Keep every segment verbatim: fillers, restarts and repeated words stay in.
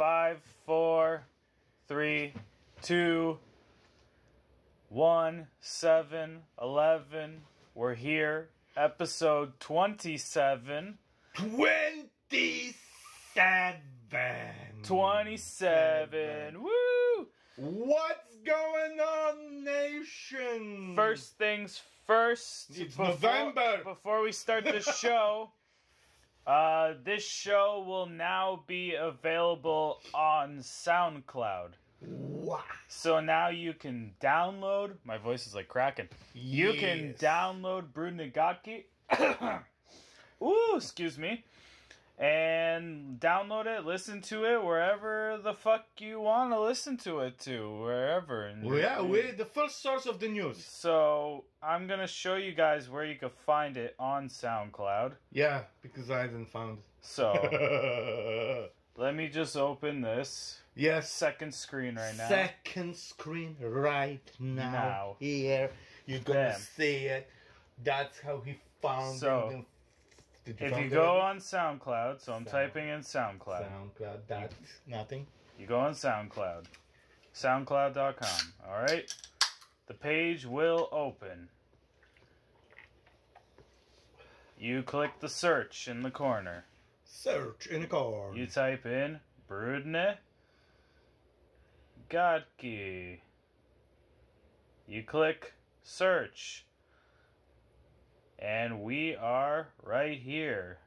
Five, four, three, two, one, seven, eleven. We're here. Episode twenty-seven. Twenty-seven. Twenty-seven. Woo! What's going on, nation? First things first. It's before, November. Before we start the show. Uh, this show will now be available on SoundCloud. Wow. So now you can download... My voice is like cracking. You yes. can download Brudne Gadki. Ooh, excuse me. And download it, listen to it, wherever the fuck you want to listen to it to. Wherever. Well, yeah, we're the first source of the news. So... I'm going to show you guys where you can find it on SoundCloud. Yeah, because I haven't found it. So, let me just open this. Yes. Second screen right now. Second screen right now. now. Here. You're going to see it. That's how he found so, it. Did you if you it? go on SoundCloud, so I'm Sound, typing in SoundCloud. SoundCloud, that's nothing. You go on SoundCloud. SoundCloud dot com, all right? The page will open. You click the search in the corner. Search in the corner. You type in Brudne Gadki. You click search. And we are right here.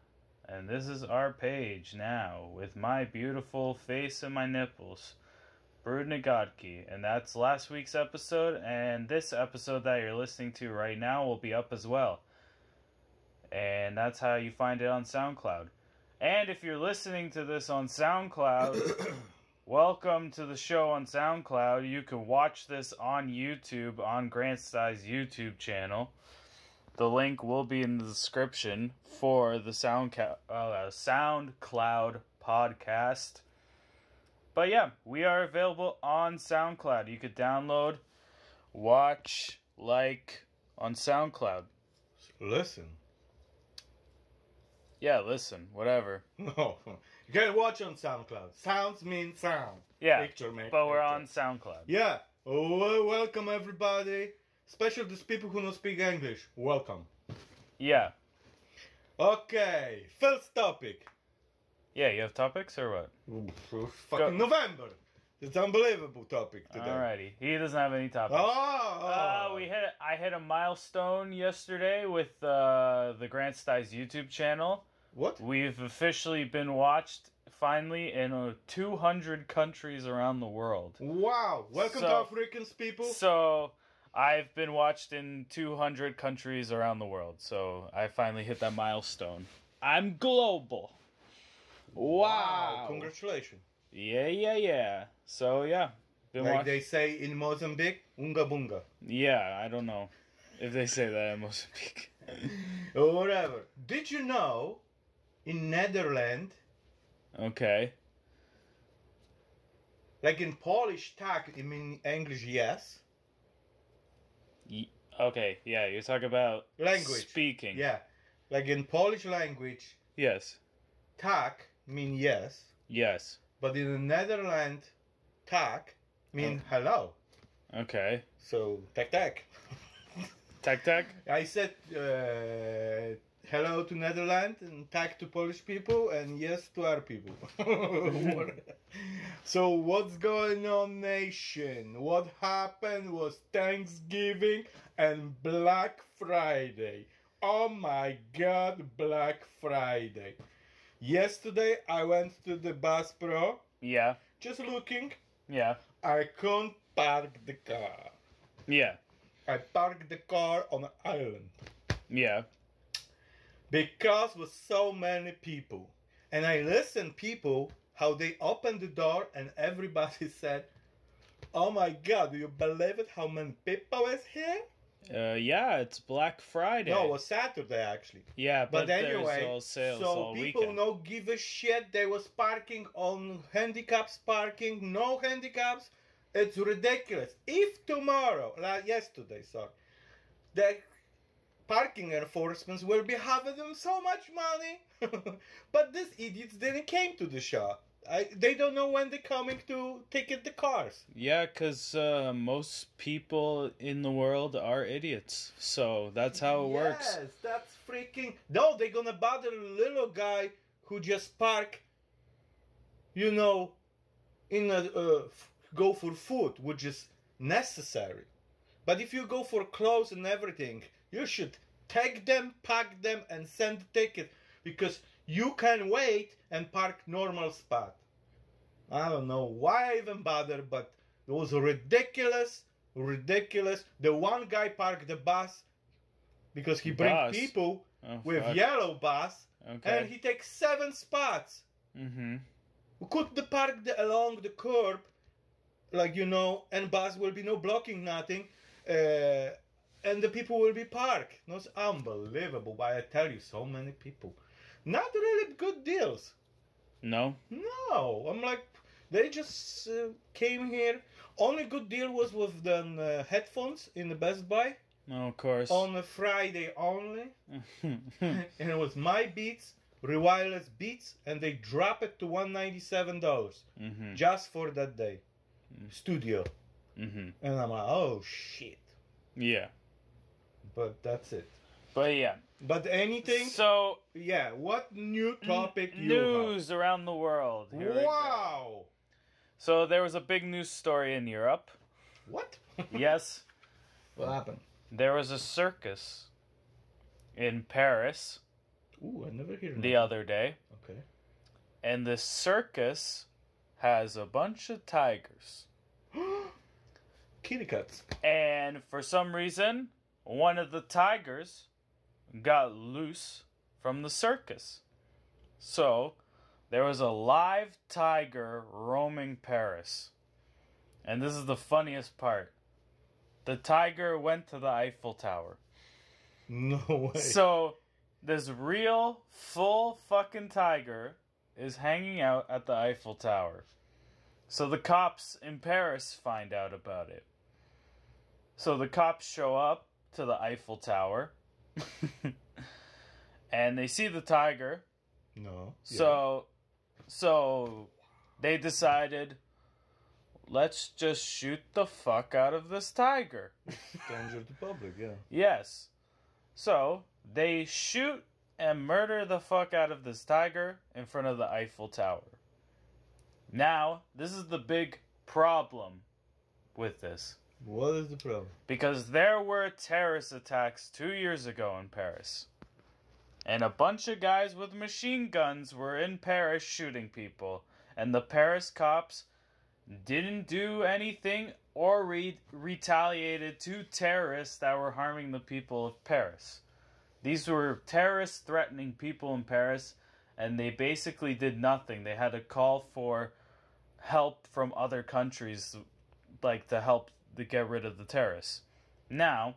And this is our page now with my beautiful face and my nipples. Brudne Gadki, and that's last week's episode, and this episode that you're listening to right now will be up as well. And that's how you find it on SoundCloud. And if you're listening to this on SoundCloud, welcome to the show on SoundCloud. You can watch this on YouTube, on Grant Stys' YouTube channel. The link will be in the description for the Soundca- uh, SoundCloud podcast. But yeah, we are available on SoundCloud. You could download, watch, like, on SoundCloud. Listen. Yeah, listen. Whatever. No. You gotta watch on SoundCloud. Sounds mean sound. Yeah. Picture make But picture. We're on SoundCloud. Yeah. Oh, welcome, everybody. Especially these people who don't speak English. Welcome. Yeah. Okay. First topic. Yeah, you have topics or what? Ooh, fucking Go. November! It's an unbelievable topic today. Alrighty, he doesn't have any topics. Oh! Uh, we hit. I hit a milestone yesterday with uh, the Grant Stys YouTube channel. What? We've officially been watched, finally, in uh, two hundred countries around the world. Wow! Welcome so, to Africans, people! So, I've been watched in two hundred countries around the world, so I finally hit that milestone. I'm global! Wow. Wow! Congratulations! Yeah, yeah, yeah. So yeah, been like watch- they say in Mozambique, "Unga bunga." Yeah, I don't know if they say that in Mozambique. Or whatever. Did you know, in Netherlands? Okay. Like in Polish, tak. You mean English? Yes. Y- okay. Yeah, you talk about language speaking. Yeah, like in Polish language. Yes. Tak. Mean yes. Yes. But in the Netherlands, tak mean oh. hello. Okay. So, tak tak. Tak tak? I said uh, hello to Netherlands and tak to Polish people and yes to our people. So, what's going on, nation? What happened was Thanksgiving and Black Friday. Oh my God, Black Friday. Yesterday, I went to the Bass Pro. Yeah. Just looking. Yeah. I can't park the car. Yeah. I parked the car on an island. Yeah. Because with so many people. And I listened people, how they opened the door and everybody said, "Oh my God, do you believe it? How many people is here?" Uh, yeah, it's Black Friday. No, it was Saturday, actually. Yeah, but, but anyway, there's all sales so all people weekend. Don't give a shit. They was parking on handicaps parking. No handicaps. It's ridiculous. If tomorrow, like yesterday, sorry, the parking enforcements will be having them so much money. But these idiots didn't came to the shop. I, they don't know when they're coming to ticket the cars. Yeah, because uh, most people in the world are idiots. So that's how it yes, works. Yes, that's freaking... No, they're going to bother the little guy who just park, you know, in a, uh, go for food, which is necessary. But if you go for clothes and everything, you should tag them, pack them, and send the ticket. Because... you can wait and park normal spot. I don't know why I even bother, but it was ridiculous, ridiculous. The one guy parked the bus because he bring people oh, with fuck. yellow bus, okay. and he takes seven spots. Mm-hmm. We could the park the, along the curb, like you know, and bus will be no blocking nothing, uh, and the people will be parked. No, it's unbelievable. Why I tell you, so many people. Not really good deals. No? No. I'm like, they just uh, came here. Only good deal was with the uh, headphones in the Best Buy. Oh, of course. On a Friday only. And it was my Beats, Rewireless Beats, and they drop it to one hundred ninety-seven dollars mm-hmm. just for that day. Mm-hmm. Studio. Mm-hmm. And I'm like, oh, shit. Yeah. But that's it. But yeah. But anything? So yeah, what new topic? N- you news have? Around the world. Here wow! So there was a big news story in Europe. What? Yes. What happened? There was a circus in Paris. Ooh, I never heard. The that. other day. Okay. And the circus has a bunch of tigers. Kitty cats. And for some reason, one of the tigers got loose from the circus. So, there was a live tiger roaming Paris. And this is the funniest part. The tiger went to the Eiffel Tower. No way. So, this real, full fucking tiger is hanging out at the Eiffel Tower. So, the cops in Paris find out about it. So, the cops show up to the Eiffel Tower. And they see the tiger. No. So, yeah. so they decided, let's just shoot the fuck out of this tiger. Danger to the public, yeah. Yes. So they shoot and murder the fuck out of this tiger in front of the Eiffel Tower. Now, this is the big problem with this. What is the problem? Because there were terrorist attacks two years ago in Paris. And a bunch of guys with machine guns were in Paris shooting people. And the Paris cops didn't do anything or re- retaliated to terrorists that were harming the people of Paris. These were terrorists threatening people in Paris. And they basically did nothing. They had to call for help from other countries, like to help to get rid of the terrorists. Now,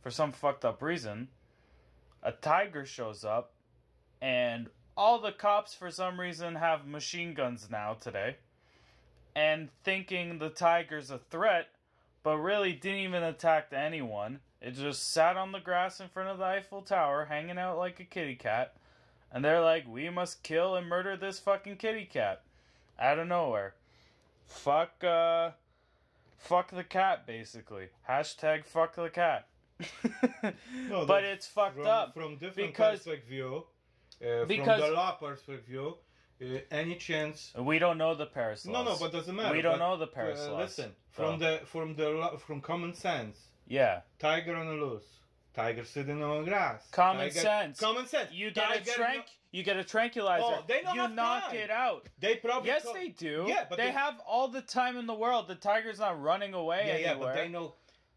for some fucked up reason, a tiger shows up, and all the cops for some reason have machine guns now today, and thinking the tiger's a threat, but really didn't even attack anyone. It just sat on the grass in front of the Eiffel Tower, hanging out like a kitty cat, and they're like, we must kill and murder this fucking kitty cat. Out of nowhere. Fuck, uh... Fuck the cat, basically. Hashtag fuck the cat. No, but it's fucked from, up. From different perspective view, uh, because from the law perspective view, uh, any chance... We don't know the Paris laws. No, no, but doesn't matter. We don't but, know the Paris uh, laws. Listen, from so. the from the from common sense. Yeah. Tiger on the loose. Tiger sitting on the grass. Common tiger, sense. Common sense. You get a tranq. You get a tranquilizer. Oh, they don't you have knock time. It out. They probably yes, co- they do. Yeah, but they, they have all the time in the world. The tiger's not running away yeah, anywhere. Yeah, but they know.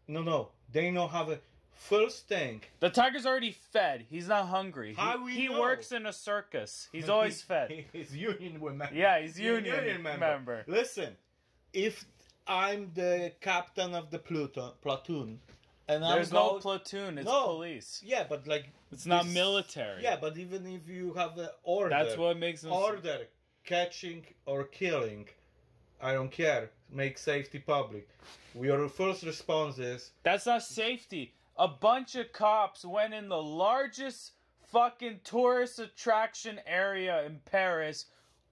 No, no, they know how the first thing. The tiger's already fed. He's not hungry. How he we he know? works in a circus. He's always fed. He's union member. Yeah, he's union, union member. member. Listen, if I'm the captain of the Pluto, platoon. And There's go- no platoon, it's no. police. Yeah, but like... It's not military. Yeah, but even if you have the order... That's what makes them... Order, s- catching or killing, I don't care. Make safety public. Your first response is... That's not safety. A bunch of cops went in the largest fucking tourist attraction area in Paris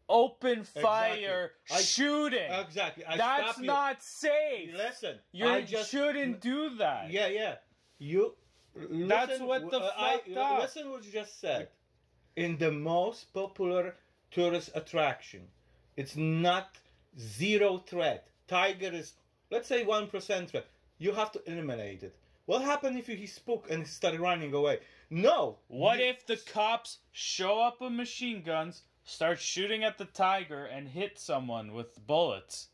open fire, exactly. I, shooting. Exactly. I That's not safe. Listen. You shouldn't do that. Yeah, yeah. You. Listen, That's what the I, fuck I, Listen what you just said. In the most popular tourist attraction, it's not zero threat. Tiger is, let's say, one percent threat. You have to eliminate it. What happened if he spooked and started running away? No. What you, if the cops show up with machine guns, start shooting at the tiger, and hit someone with bullets?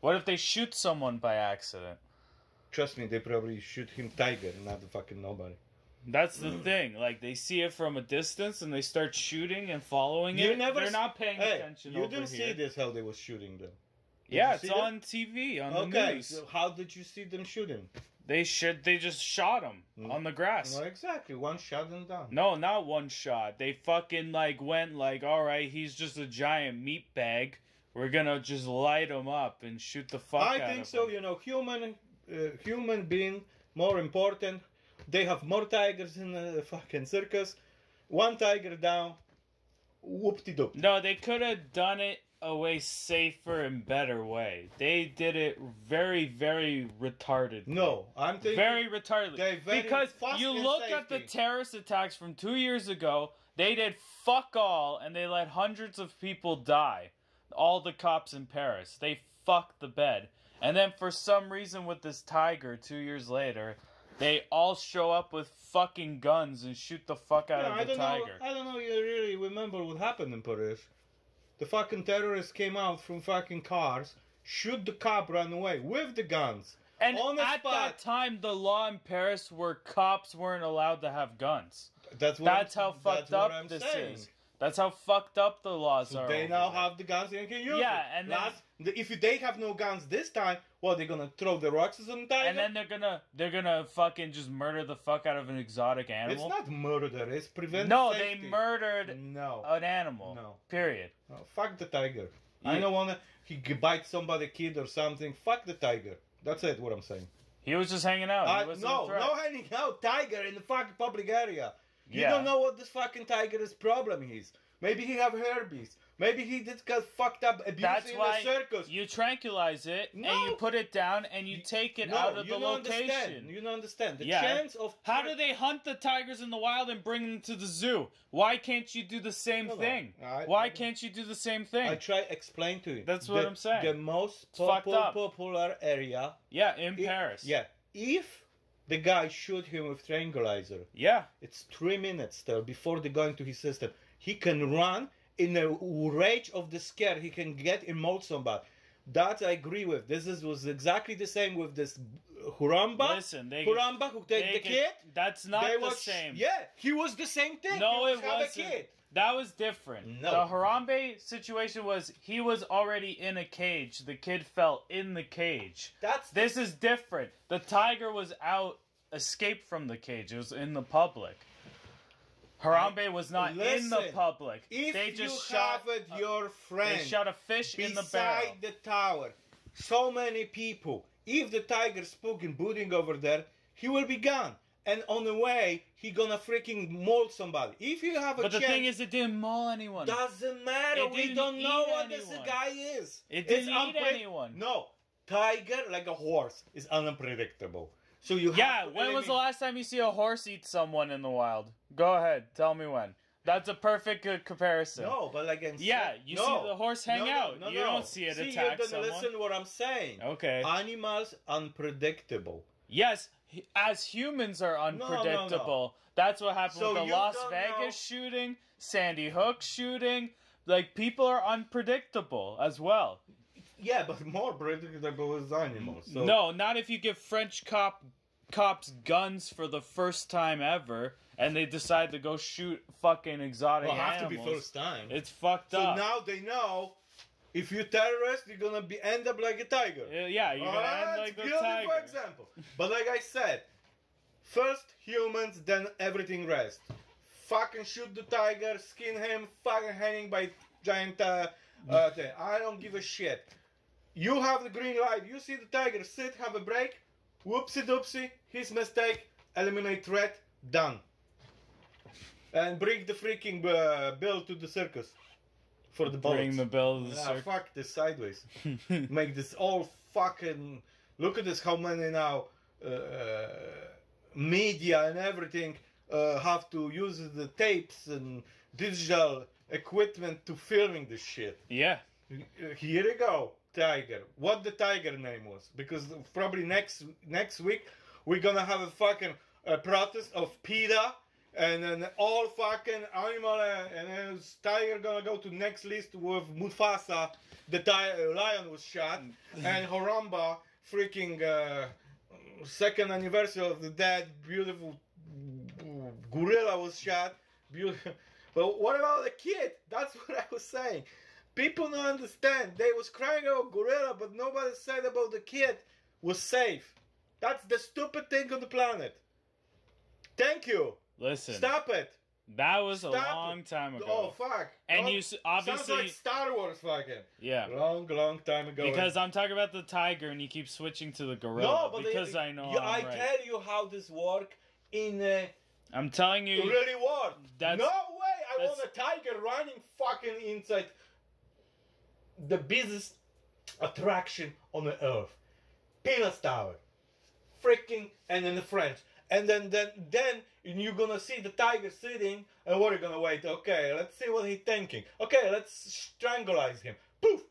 What if they shoot someone by accident? Trust me, they probably shoot him tiger, not fucking nobody. That's the thing. Like, they see it from a distance, and they start shooting and following you it. Never They're not paying hey, attention you over didn't here. See this, how they were shooting them. Did yeah, it's them? On T V, on okay, the news. So how did you see them shooting? They should. They just shot him mm. on the grass. Well, exactly. One shot and down. No, not one shot. They fucking, like, went like, all right, he's just a giant meat bag. We're gonna just light him up and shoot the fuck I out of him. I think so. You know, human... Uh, human being more important. They have more tigers in the fucking circus. One tiger down, whoop-de-doop. No, they could have done it a way safer and better way. They did it very, very retardedly. No, I'm thinking very retardedly very because you look safety. At the terrorist attacks from two years ago. They did fuck all and they let hundreds of people die. All the cops in Paris, they fucked the bed. And then for some reason with this tiger, two years later, they all show up with fucking guns and shoot the fuck out yeah, of I the don't tiger. Know, I don't know you really remember what happened in Paris. The fucking terrorists came out from fucking cars, shoot the cop, run away with the guns. And on the at spot. That time, the law in Paris where cops weren't allowed to have guns. That's, what that's how fucked that's up this saying. Is. That's how fucked up the laws so are. They now there. Have the guns and can use yeah, them. And then, Last, if they have no guns this time, well, they're gonna throw the rocks at some tiger. And then they're gonna they're gonna fucking just murder the fuck out of an exotic animal. It's not murder. It's prevent. No, safety. They murdered no. an animal. No. Period. No, fuck the tiger. Yeah. I don't wanna he bite somebody, kid or something. Fuck the tiger. That's it. What I'm saying. He was just hanging out. Uh, no, no hanging out. Tiger in the fucking public area. You yeah. don't know what this fucking tiger's problem is. Maybe he have herpes. Maybe he just got fucked up abusing That's why the circus. You tranquilize it no. and you put it down and you take it no, out of you the don't location. Understand. You don't understand. The yeah. chance of How do they hunt the tigers in the wild and bring them to the zoo? Why can't you do the same no, thing? I, why I, can't you do the same thing? I try explain to you. That's the, what I'm saying. The most popular, popular area. Yeah, in if, Paris. Yeah. If the guy shoot him with tranquilizer. Yeah. It's three minutes still before they go into his system. He can run in a rage of the scare. He can get emote somebody. That I agree with. This is, was exactly the same with this Harambe. Listen, they... Harambe who take they the get, kid. That's not the was, same. Yeah. He was the same thing. No, he was it wasn't. A kid. That was different. No. The Harambe situation was he was already in a cage. The kid fell in the cage. That's this is different. The tiger was out, escaped from the cage. It was in the public. Harambe was not Listen, in the public. If they just you shot have a, your friend, they shot a fish in the barrel. Beside the tower, so many people. If the tiger spooked and booting over there, he will be gone. And on the way, he gonna freaking maul somebody. If you have a But the chance, thing is, it didn't maul anyone. Doesn't matter. We don't know what anyone. This guy is. It didn't it's eat anyone. No. Tiger, like a horse, is unpredictable. So you Yeah, have when was mean? The last time you see a horse eat someone in the wild? Go ahead. Tell me when. That's a perfect uh, comparison. No, but like I'm saying... Yeah, you no. see the horse hang no, no, out. No, no, you no. don't see it see, attack someone. See, you don't listen to what I'm saying. Okay. Animals, unpredictable. Yes, as humans are unpredictable. No, no, no. That's what happened so with the Las Vegas know. Shooting, Sandy Hook shooting. Like, people are unpredictable as well. Yeah, but more predictable is animals. So. No, not if you give French cop cops guns for the first time ever, and they decide to go shoot fucking exotic well, animals. Well, have to be first time. It's fucked so up. So now they know... If you're terrorist, you're gonna be end up like a tiger. Yeah, you're gonna uh, end like a tiger. For example, but like I said, first humans, then everything rest. Fucking shoot the tiger, skin him, fucking hanging by giant. Uh, uh, thing. I don't give a shit. You have the green light. You see the tiger, sit, have a break. Whoopsie doopsie, his mistake. Eliminate threat. Done. And bring the freaking uh, bill to the circus. for the bullets. Bring the bell to the nah, circle. Fuck this sideways. Make this all fucking... Look at this, how many now uh, media and everything uh, have to use the tapes and digital equipment to filming this shit. Yeah. Here you go, tiger. What the tiger name was. Because probably next next week we're gonna have a fucking uh, protest of PETA and then all fucking animal and then tiger gonna go to next list with Mufasa, the tiger, lion was shot, and Harambe, freaking uh, second anniversary of the dead, beautiful gorilla was shot. Beautiful. But what about the kid? That's what I was saying. People don't understand. They was crying about gorilla, but nobody said about the kid was safe. That's the stupid thing on the planet. Thank you. Listen. Stop it. That was Stop a long it. time ago. Oh, fuck. And long, you obviously... Sounds like Star Wars fucking. Yeah. Long, long time ago. Because I'm talking about the tiger and you keep switching to the gorilla. No, but... Because it, I know you, I right. tell you how this work in... Uh, I'm telling you... Really worked. No way I want a tiger running fucking inside... The busiest attraction on the earth, Eiffel Tower, freaking, and then the French, and then then then you're gonna see the tiger sitting, and what are you gonna wait? Okay, let's see what he's thinking. Okay, let's strangleize him. Poof,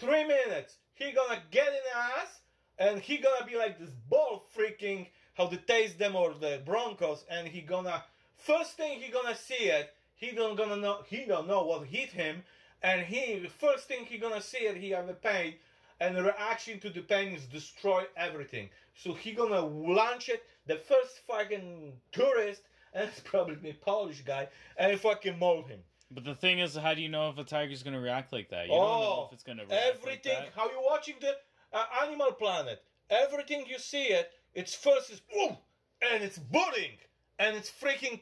three minutes. He gonna get in the ass, and he gonna be like this ball freaking how they taste them or the Broncos, and he gonna first thing he gonna see it. He don't gonna know. He don't know what hit him. And he, first thing he gonna see it, he have a pain, and the reaction to the pain is destroy everything. So he gonna launch it, the first fucking tourist, and it's probably a Polish guy, and fucking mold him. But the thing is, how do you know if a tiger's gonna react like that? You oh, don't know if it's gonna react everything, like that. How you watching the uh, Animal Planet, everything you see it, it's first is, boom, and it's burning, and it's freaking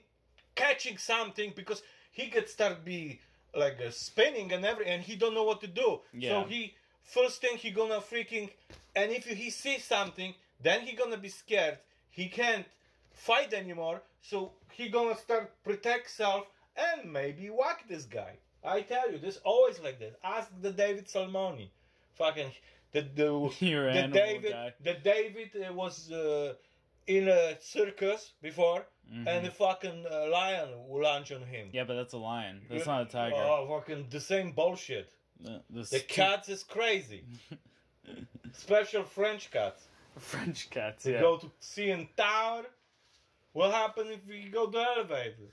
catching something, because he could start be... like uh, spinning and everything, and he don't know what to do. Yeah. So he, first thing he gonna freaking, and if he sees something, then he gonna be scared. He can't fight anymore, so he gonna start protect self and maybe whack this guy. I tell you, this always like that. Ask the David Salmoni, fucking the the, You're the David guy. the David was uh, in a circus before. Mm-hmm. And the fucking uh, lion will launch on him. Yeah, but that's a lion. That's not a tiger. Oh, fucking the same bullshit. The, the, the cats is crazy. Special French cats. French cats, yeah. You go to C N Tower. What happens if you go to elevator?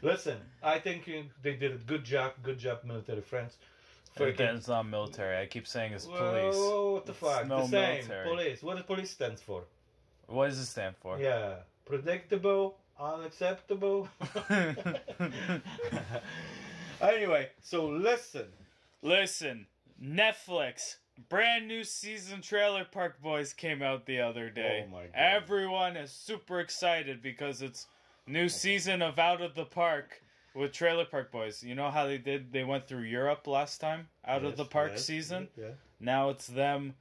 Listen, I think you, they did a good job. Good job, military friends. Again, it's not military. I keep saying it's police. Well, what the it's fuck? No the same. Military. Police. What does police stand for? What does it stand for? Yeah, predictable, unacceptable. Anyway, so listen. Listen, Netflix, brand new season Trailer Park Boys came out the other day. Oh my God. Everyone is super excited because it's new season of Out of the Park with Trailer Park Boys. You know how they did? They went through Europe last time, Out yes, of the Park yes, season. Yeah. Now it's them...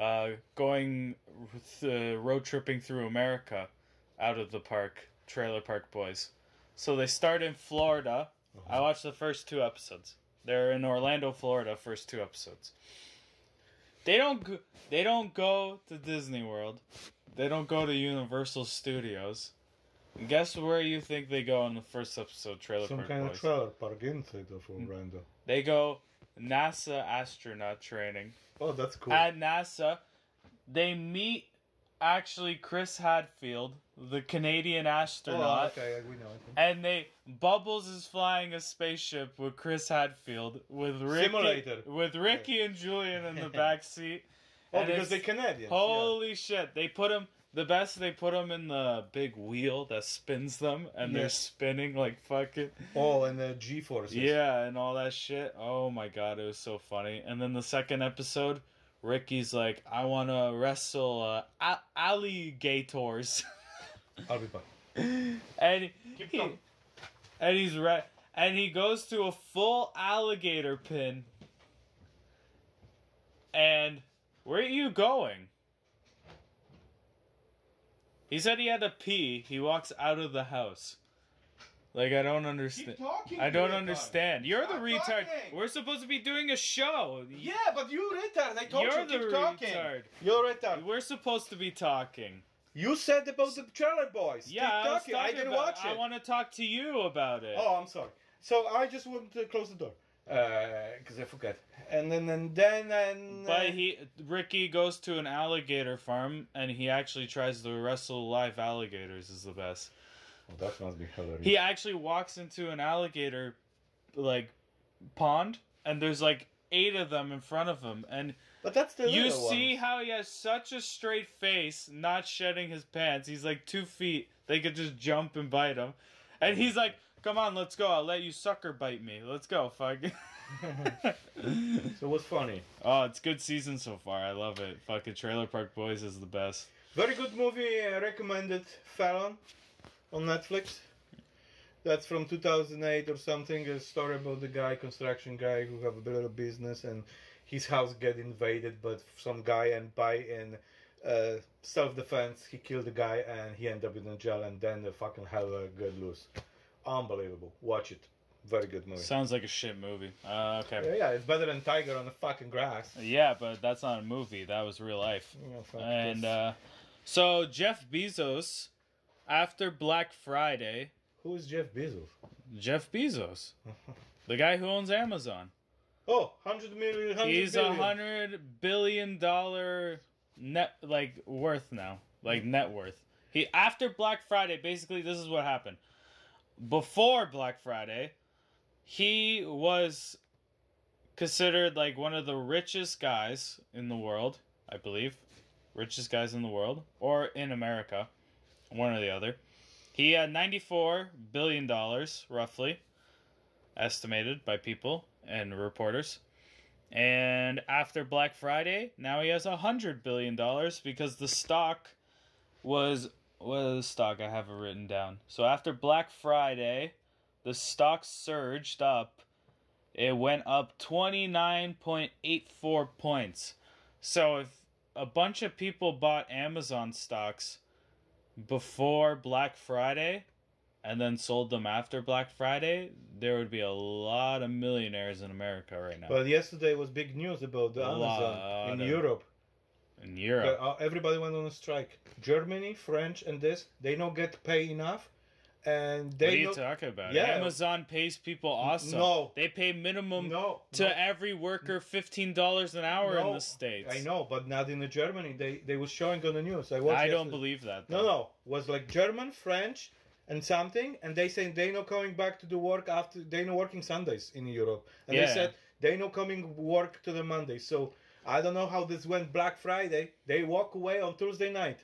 Uh, going th- road tripping through America, Out of the Park, Trailer Park Boys. So they start in Florida. Uh-huh. I watched the first two episodes. They're in Orlando, Florida. First two episodes. They don't. Go- they don't go to Disney World. They don't go to Universal Studios. And guess where you think they go in the first episode? Trailer Some Park Boys. Some kind of trailer park inside of Orlando. They go. NASA astronaut training. Oh, that's cool. At NASA, they meet actually Chris Hadfield, the Canadian astronaut. Oh, okay, we know it. And they Bubbles is flying a spaceship with Chris Hadfield with Ricky, Simulator. with Ricky yeah. and Julian in the back seat. Oh, and because they're Canadians. Holy yeah. shit! They put him the best. They put him in the big wheel that spins them, and yeah. they're spinning like fucking. Oh, and the G-forces. Yeah, and all that shit. Oh my God, it was so funny. And then the second episode, Ricky's like, "I want to wrestle uh, a- alligators." I'll be fine. And Keep he, going. and he's re- and he goes to a full alligator pin. And where are you going? He said he had to pee. He walks out of the house. Like, I don't understand. Keep talking, I don't understand. You're Stop the retard. Talking. We're supposed to be doing a show. Yeah, but you retard. I told You're you keep talking. Retard. You're retard. We're supposed to be talking. You said about the Trailer Boys. Yeah, I, was talking I didn't about, watch it. I want to talk to you about it. Oh, I'm sorry. So I just want to close the door. Because uh, I forgot. And then, and then, and, uh, but he, Ricky goes to an alligator farm, and he actually tries to wrestle live alligators. Is the best. Well, that must be hilarious. He actually walks into an alligator, like, pond, and there's like eight of them in front of him, and but that's the you see ones. How he has such a straight face, not shedding his pants. He's like two feet. They could just jump and bite him, and he's like, come on, let's go. I'll let you sucker bite me. Let's go, fuck. So what's funny? Oh, it's good season so far. I love it. Fucking Trailer Park Boys is the best. Very good movie uh, recommended, Fallon, on Netflix. That's from two thousand eight or something. A story about the guy, construction guy, who have a little business, and his house get invaded, but some guy and by in uh, self-defense, he killed the guy, and he ended up in jail, and then the fucking hell uh, got loose. Unbelievable. Watch it. Very good movie. Sounds like a shit movie. Uh, okay. Yeah, yeah, it's better than Tiger on the fucking grass. Yeah, but that's not a movie. That was real life. Yeah, and uh, so Jeff Bezos, after Black Friday. Who is Jeff Bezos? Jeff Bezos. The guy who owns Amazon. Oh, one hundred million. one hundred He's a hundred billion dollar net, like, worth now. Like, net worth. He after Black Friday, basically, this is what happened. Before Black Friday, he was considered like one of the richest guys in the world, I believe. Richest guys in the world, or in America, one or the other. He had ninety-four billion dollars, roughly, estimated by people and reporters. And after Black Friday, now he has one hundred billion dollars because the stock was... What is the stock? I have it written down. So after Black Friday, the stock surged up. It went up twenty-nine point eight four points. So if a bunch of people bought Amazon stocks before Black Friday and then sold them after Black Friday, there would be a lot of millionaires in America right now. Well, yesterday was big news about the Amazon in of- Europe. In Europe. Uh, everybody went on a strike. Germany, French, and this. They don't get paid enough. And they what are you no- talking about? Yeah. Amazon pays people awesome. No. They pay minimum no. to no. every worker fifteen dollars an hour no. in the States. I know, but not in the Germany. They they were showing on the news. I, watched I don't believe that. Though. No, no. It was like German, French, and something. And they say they not coming back to the work after... They not working Sundays in Europe. And yeah. they said they not coming work to the Monday. So... I don't know how this went Black Friday. They walk away on Thursday night.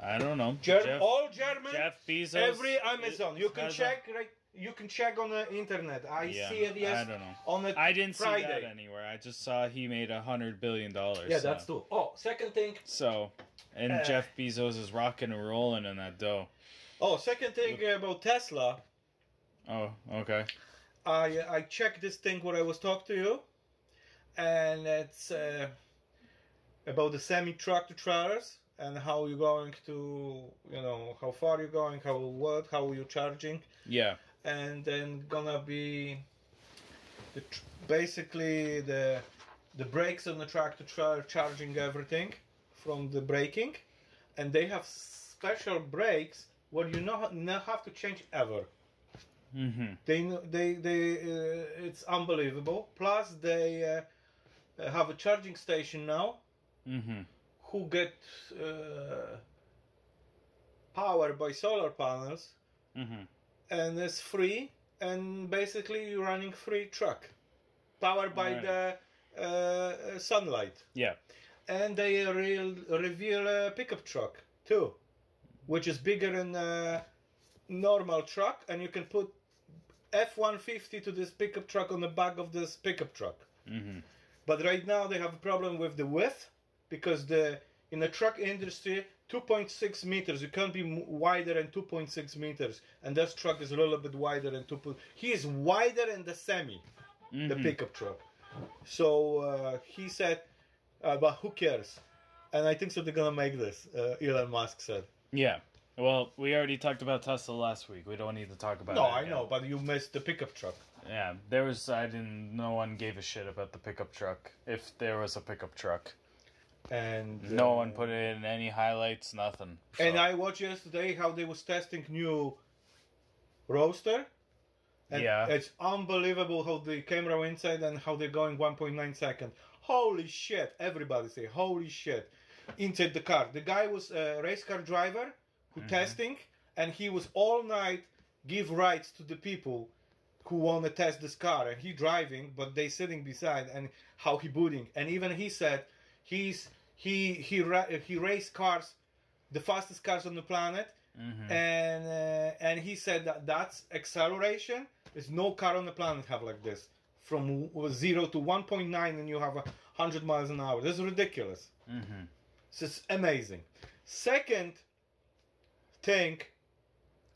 I don't know. Ger- Jeff, all German, Jeff Bezos, every Amazon. You can check right. You can check on the internet. I yeah, see it. Yes, I don't know. On a I didn't Friday. see that anywhere. I just saw he made a hundred billion dollars. Yeah, so. that's true. Oh, second thing. So, and uh, Jeff Bezos is rocking and rolling in that dough. Oh, second thing Look. about Tesla. Oh, okay. I I checked this thing when I was talking to you. And it's uh, about the semi-tractor trailers and how you're going to, you know, how far you're going, how what, how you're charging. Yeah. And then gonna be the tr- basically the the brakes on the tractor trailer charging everything from the braking, and they have special brakes where you not not have to change ever. Mm-hmm. They they they uh, it's unbelievable. Plus they. Uh, have a charging station now mm-hmm. who get uh, power by solar panels mm-hmm. and it's free, and basically you're running free truck powered by right. the uh, sunlight. Yeah. And they real, reveal a pickup truck too, which is bigger than a normal truck, and you can put F one fifty to this pickup truck on the back of this pickup truck. Mm-hmm. But right now they have a problem with the width, because the in the truck industry, two point six meters, you can't be wider than two point six meters, and this truck is a little bit wider than two. He is wider than the semi, mm-hmm. the pickup truck. So uh, he said, uh, but who cares? And I think so they're gonna make this. Uh, Elon Musk said. Yeah. Well, we already talked about Tesla last week. We don't need to talk about it. No, I know, but you missed the pickup truck. Yeah, there was... I didn't... No one gave a shit about the pickup truck. If there was a pickup truck. And... Uh, no one put in any highlights, nothing. So. And I watched yesterday how they was testing new roaster. And yeah. It's unbelievable how the camera inside and how they're going one point nine seconds. Holy shit. Everybody say, holy shit. Inside the car. The guy was a race car driver who mm-hmm. testing, and he was all night give rides to the people who want to test this car, and he driving, but they sitting beside, and how he booting. And even he said he's he he he raced cars, the fastest cars on the planet, mm-hmm. and uh, and he said that that's acceleration. There's no car on the planet have like this from zero to one point nine, and you have a hundred miles an hour. This is ridiculous. Mm-hmm. This is amazing. Second thing.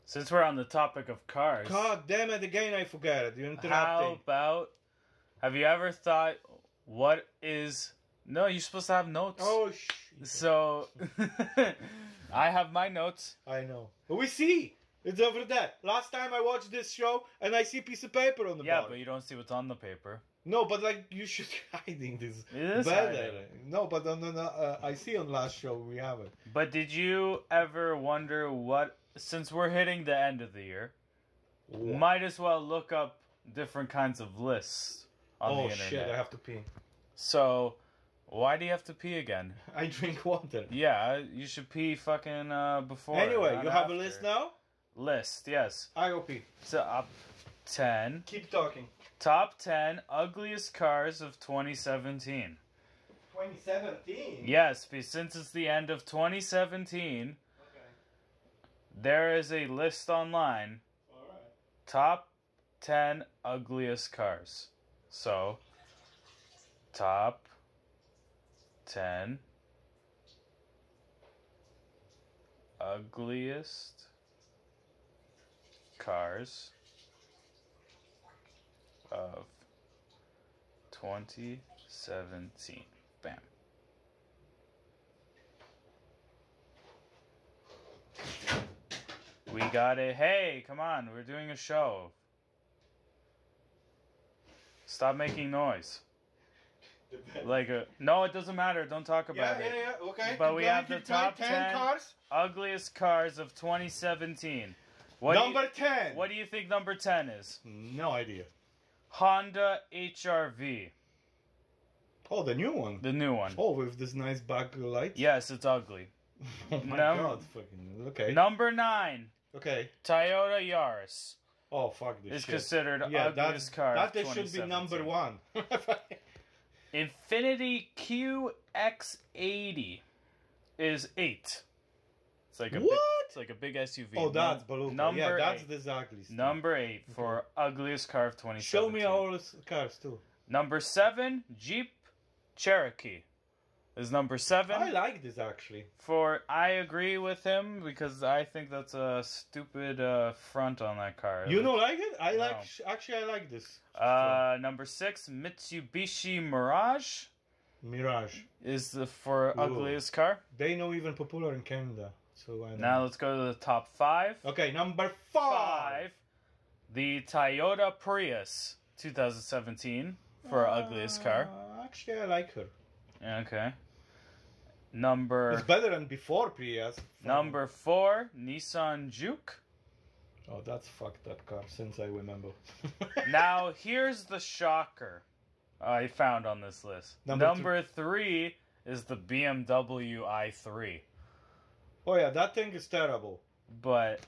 Since we're on the topic of cars. God damn it, again I forgot it. You're interrupting. How about, have you ever thought, what is... No, you're supposed to have notes. Oh, shit. So, I have my notes. I know. We see. It's over there. Last time I watched this show, and I see a piece of paper on the yeah, bottom. Yeah, but you don't see what's on the paper. No, but like, you should hiding this it is better. Hiding. No, but no, no, no, uh, I see on last show we have it. But did you ever wonder what... Since we're hitting the end of the year, what? Might as well look up different kinds of lists on oh, the internet. Oh shit, I have to pee. So, why do you have to pee again? I drink water. Yeah, you should pee fucking uh, before. Anyway, you have after. A list now? List, yes. I go pee. So, up ten. Keep talking. Top ten ugliest cars of twenty seventeen. twenty seventeen? Yes, since it's the end of twenty seventeen... There is a list online. All right. Top ten ugliest cars. So, top ten ugliest cars of twenty seventeen. Bam. We got it. Hey, come on. We're doing a show. Stop making noise. Like a no, it doesn't matter. Don't talk about yeah, it. Yeah, yeah, okay. But we have the top ten, ten cars? Ugliest cars of twenty seventeen. What number you, ten. What do you think number ten is? No idea. Honda H R V. Oh, the new one. The new one. Oh, with this nice back light. Yes, it's ugly. Oh my Num- god, fucking okay. Number nine. Okay. Toyota Yaris. Oh, fuck this is shit. Is considered yeah, ugliest that, car that they should be number one. Infiniti Q X eighty is eight. It's like a what? Big, it's like a big S U V. Oh, that's balloon. Number yeah, that's eight. The ugliest. Number eight for okay. ugliest car of twenty seventeen. Show me all the cars too. Number seven, Jeep Cherokee. Is number seven. I like this, actually. For I agree with him, because I think that's a stupid uh, front on that car. You don't like it? I no. like... Actually, I like this. Uh, so. Number six, Mitsubishi Mirage. Mirage. Is the for Ooh. Ugliest car. They know even popular in Canada. So I don't now know. Let's go to the top five. Okay, number five. Five. The Toyota Prius twenty seventeen for uh, ugliest car. Actually, I like her. Okay. Number... It's better than before Prius. Number four, Nissan Juke. Oh, that's fucked up car, since I remember. Now, here's the shocker I found on this list. Number, Number three is the B M W i three. Oh, yeah, that thing is terrible. But...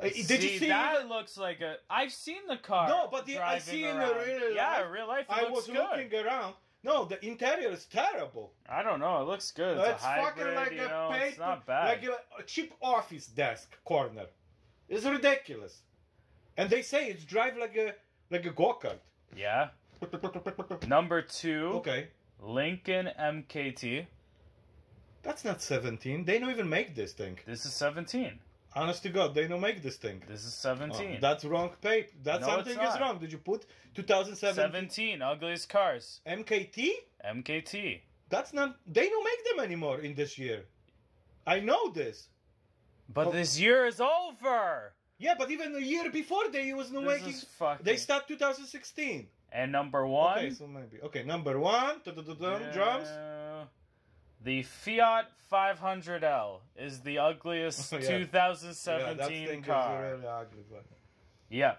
Uh, did see, you see that? It looks like a... I've seen the car. No, but the, I see in the real life. Yeah, real life, it I looks good. I was looking around. No, the interior is terrible. I don't know. It looks good. It's, it's a hybrid, fucking like you know, a paper, it's not bad. Like a cheap office desk corner. It's ridiculous. And they say it's drive like a like a go-kart. Yeah. Number two. Okay. Lincoln M K T. That's not seventeen. They don't even make this thing. This is seventeen. Honest to God, they don't make this thing. This is seventeen. Oh, that's wrong paper. That's no, something is wrong. Did you put two thousand seventeen? seventeen, ugliest cars. M K T? M K T. That's not... They don't make them anymore in this year. I know this. But oh. this year is over. Yeah, but even a year before they it was no this making. Is fucking... They start two thousand sixteen. And number one. Okay, so maybe. Okay, number one. Da, da, da, da, yeah. Drums. The Fiat five hundred L is the ugliest oh, yeah. two thousand seventeen yeah, that car. Really ugly, but... Yeah.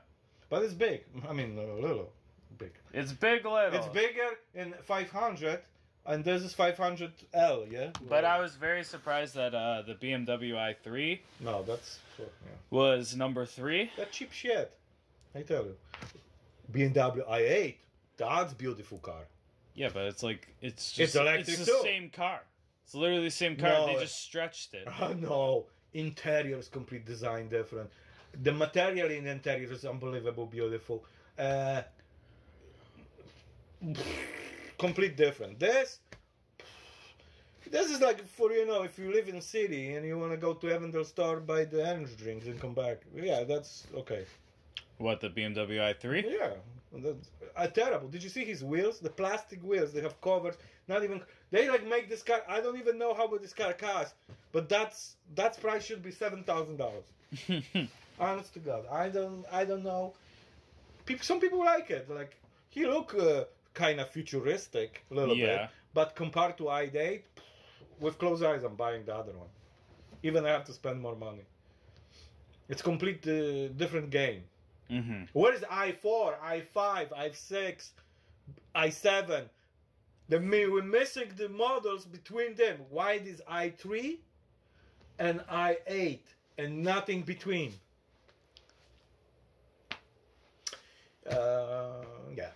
But it's big. I mean, little, little, big. It's big, little. It's bigger in five hundred, and this is five hundred L, yeah? But I was very surprised that uh, the B M W i three... No, that's... Yeah. ...was number three. That cheap shit, I tell you. B M W i eight, that's beautiful car. Yeah, but it's like... It's just... It's electric It's the too. same car. It's literally the same car, no, they just stretched it. Oh, no. Interiors, complete design different. The material in the interior is unbelievable, beautiful. Uh, complete different. This, this is like for, you know, if you live in a city and you want to go to Avondale store, buy the energy drinks and come back. Yeah, that's okay. What, the B M W i three? Yeah. That's, uh, terrible. Did you see his wheels? The plastic wheels. They have covers. Not even... They, like, make this car... I don't even know how much this car costs. But that's... That price should be seven thousand dollars. Honest to God, I don't, I don't know. People, some people like it. Like, he look uh, kind of futuristic a little yeah. bit, but compared to i eight, with closed eyes, I'm buying the other one. Even I have to spend more money. It's complete uh, different game. Mm-hmm. Where is i four, i five, i six, i seven? The we're missing the models between them. Why is i three and i eight? And nothing between. Uh, yeah.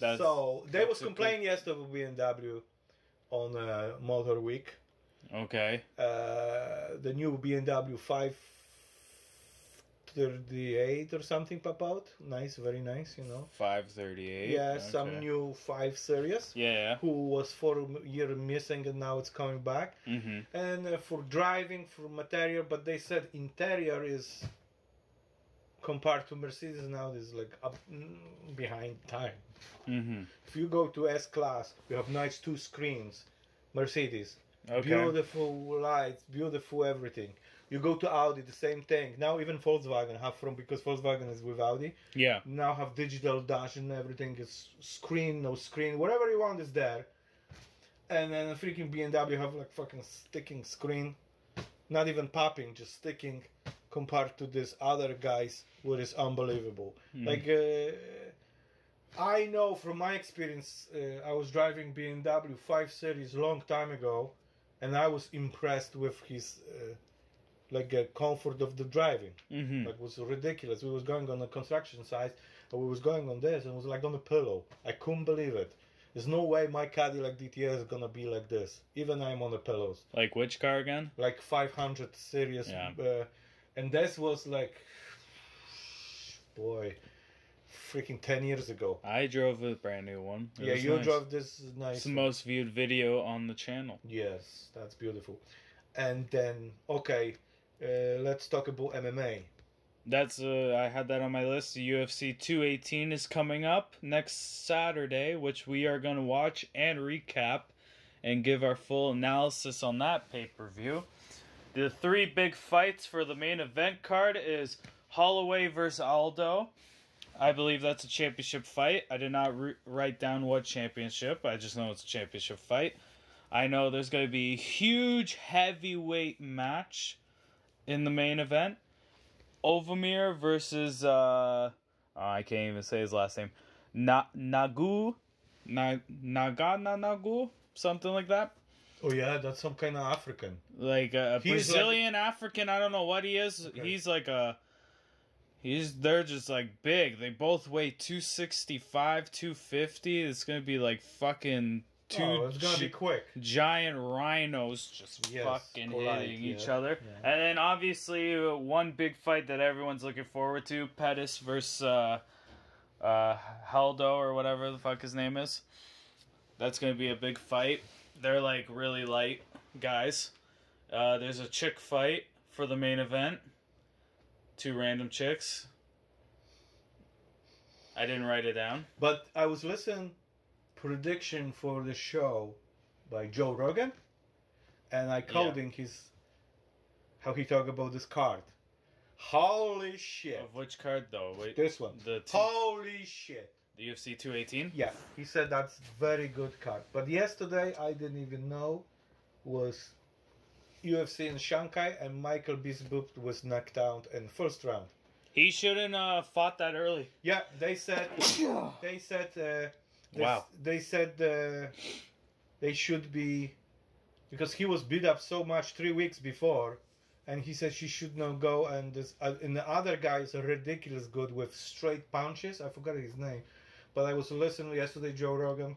That's, so they was complaining yesterday with B M W on uh, Motor Week. Okay. Uh, the new B M W five thirty-eight or something pop out. Nice, very nice, you know. five thirty-eight. Yeah, okay. Some new five series. Yeah. Who was for a year missing and now it's coming back. Mm-hmm. And uh, for driving, for material, but they said interior is compared to Mercedes now is like up behind time. Mm-hmm. If you go to S-Class, you have nice two screens. Mercedes. Okay. Beautiful lights, beautiful everything. You go to Audi, the same thing. Now even Volkswagen have from, because Volkswagen is with Audi. Yeah. Now have digital dash and everything is screen, no screen, whatever you want is there. And then a freaking B M W have like fucking sticking screen. Not even popping, just sticking compared to this other guys, what is unbelievable. Mm. Like, uh, I know from my experience, uh, I was driving B M W five series long time ago. And I was impressed with his, uh, like, uh, comfort of the driving. Mm-hmm. Like, it was ridiculous. We was going on a construction site, and we was going on this, and it was like on a pillow. I couldn't believe it. There's no way my Cadillac D T S is gonna be like this. Even I'm on the pillows. Like which car again? Like five hundred series. Yeah. Uh, and this was like, boy, freaking ten years ago. I drove a brand new one. It yeah, you nice. drove this nice. It's the most viewed video on the channel. Yes, that's beautiful. And then, okay, uh, let's talk about M M A. That's uh, I had that on my list. The U F C two eighteen is coming up next Saturday, which we are going to watch and recap and give our full analysis on that pay-per-view. The three big fights for the main event card is Holloway versus Aldo. I believe that's a championship fight. I did not re- write down what championship. I just know it's a championship fight. I know there's going to be a huge heavyweight match in the main event. Ovemir versus, uh, oh, I can't even say his last name. Na- Nagu? Na- Nagananagu? Something like that. Oh, yeah, that's some kind of African. Like a he's Brazilian like... African. I don't know what he is. Okay. He's like a... He's, they're just, like, big. They both weigh two sixty-five, two fifty. It's going to be, like, fucking two oh, it's gonna gi- be quick. giant rhinos just yes, fucking collide, hitting yeah. each other. Yeah. And then, obviously, one big fight that everyone's looking forward to, Pettis versus uh, uh, Haldo or whatever the fuck his name is. That's going to be a big fight. They're, like, really light guys. Uh, there's a chick fight for the main event. Two random chicks. I didn't write it down. But I was listening prediction for the show by Joe Rogan. And I coding yeah. his how he talked about this card. Holy shit. Of which card, though? Wait, this one. The two, Holy shit. The U F C two eighteen? Yeah. He said that's very good card. But yesterday, I didn't even know, was U F C in Shanghai, and Michael Bisping was knocked out in first round. He shouldn't have uh, fought that early. Yeah, they said... they said... Uh, they, wow. They said uh, they should be... Because he was beat up so much three weeks before... And he said she should not go. And this, uh, and the other guy is ridiculous good with straight punches. I forgot his name, but I was listening yesterday, Joe Rogan.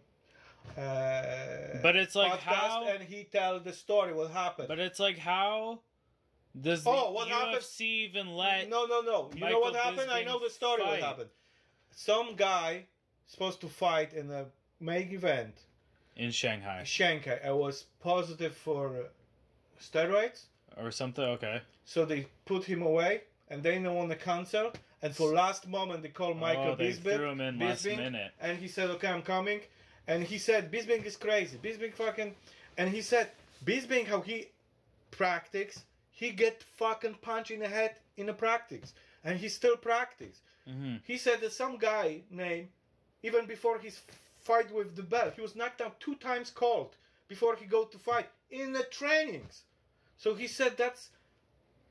Uh, but it's like podcast, how, and he tell the story what happened. But it's like how does oh, the what U F C happened? Even let no no no. You Michael know what happened? Bisping I know the story. Fight. What happened? Some guy supposed to fight in a main event in Shanghai. Shanghai. I was positive for steroids. Or something, okay. So they put him away, and they don't want to cancel. And for last moment, they called Michael oh, they Bisping. Threw him in Bisping, last minute. And he said, okay, I'm coming. And he said, Bisping is crazy. Bisping fucking... And he said, Bisping, how he practice, he get fucking punched in the head in the practice. And he still practice. Mm-hmm. He said that some guy named, even before his fight with the belt, he was knocked out two times cold before he go to fight in the trainings. So he said that's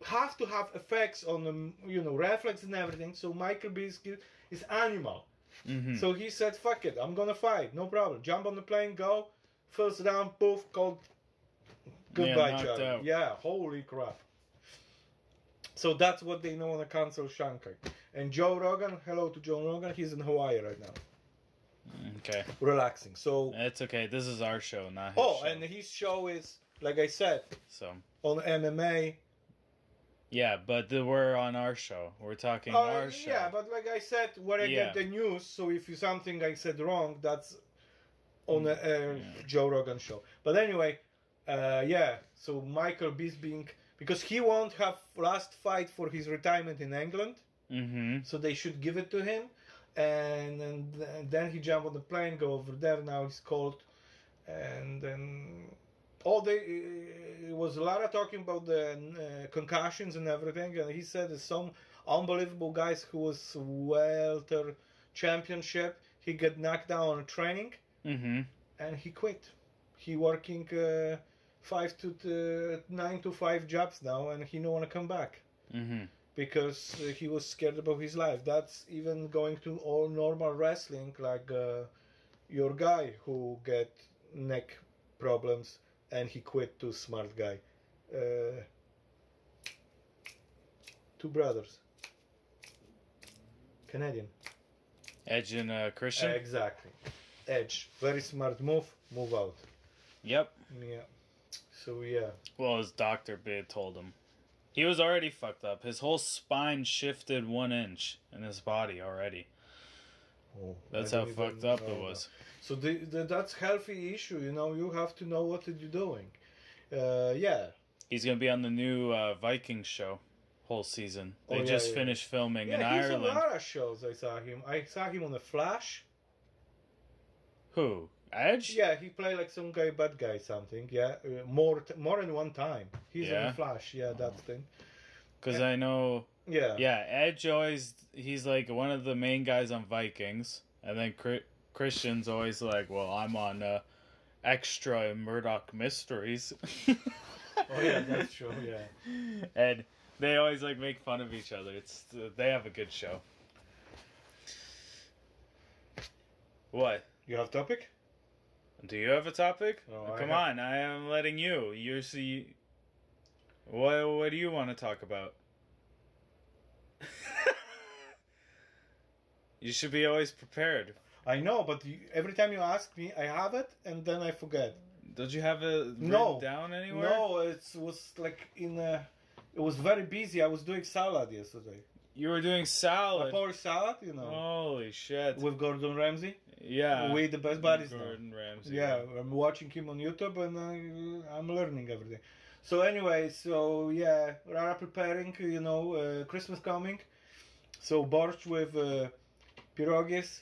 have to have effects on the, you know, reflex and everything. So Michael Bisping is animal. Mm-hmm. So he said, fuck it, I'm going to fight. No problem. Jump on the plane, go. First round, poof, cold. Goodbye, yeah, Charlie. Yeah, holy crap. So that's what they know on the cancel Shanghai. And Joe Rogan, hello to Joe Rogan. He's in Hawaii right now. Okay. Relaxing. So it's okay. This is our show, not his oh, show. And his show is, like I said... So... On M M A. Yeah, but the, we're on our show. We're talking uh, our show. Yeah, but like I said, where I yeah. get the news, so if you something I said wrong, that's on a, a yeah. Joe Rogan show. But anyway, uh, yeah, so Michael Bisping, because he won't have last fight for his retirement in England, mm-hmm. so they should give it to him. And, and, and then he jump on the plane, go over there, now he's cold, and then... Oh, they, it was a lot of talking about the uh, concussions and everything, and he said that some unbelievable guys who was welter championship, he got knocked down on training, mm-hmm. and he quit. He working uh, five to t- nine to five jobs now, and he don't want to come back mm-hmm. because he was scared about his life. That's even going to all normal wrestling, like uh, your guy who get neck problems. And he quit to smart guy. Uh, two brothers. Canadian. Edge and uh, Christian? Uh, exactly. Edge. Very smart move. Move out. Yep. Yeah. So, yeah. Well, his doctor bit told him. He was already fucked up. His whole spine shifted one inch in his body already. Oh, that's how fucked up it was. So the, the, that's healthy issue, you know. You have to know what you're doing. Uh, yeah. He's gonna be on the new uh, Vikings show, whole season. They oh, yeah, just yeah. finished filming yeah, in Ireland. Yeah, he's on a lot of shows. I saw him. I saw him on the Flash. Who? Edge? Yeah, he played like some guy, bad guy, something. Yeah, uh, more t- more than one time. He's yeah. on the Flash. Yeah, oh. that thing. Because I know. Yeah. Yeah, Edge always, he's like one of the main guys on Vikings. And then Cri- Christian's always like, well, I'm on uh, Extra Murdoch Mysteries. Oh, yeah, that's true, yeah. And they always like make fun of each other. It's uh, they have a good show. What? You have a topic? Do you have a topic? Oh, oh, come I on, I am letting you. You're see. What, what do you want to talk about? You should be always prepared. I know, but you, every time you ask me, I have it, and then I forget. Did you have it written no. down anywhere? No, it was like in a... It was very busy. I was doing salad yesterday. You were doing salad? A poor salad, you know. Holy shit. With Gordon Ramsay? Yeah. We the best buddies Gordon now. Ramsay. Yeah, yeah, I'm watching him on YouTube, and I, I'm learning everything. So anyway, so yeah, we are preparing, you know, uh, Christmas coming. So borscht with uh, pierogies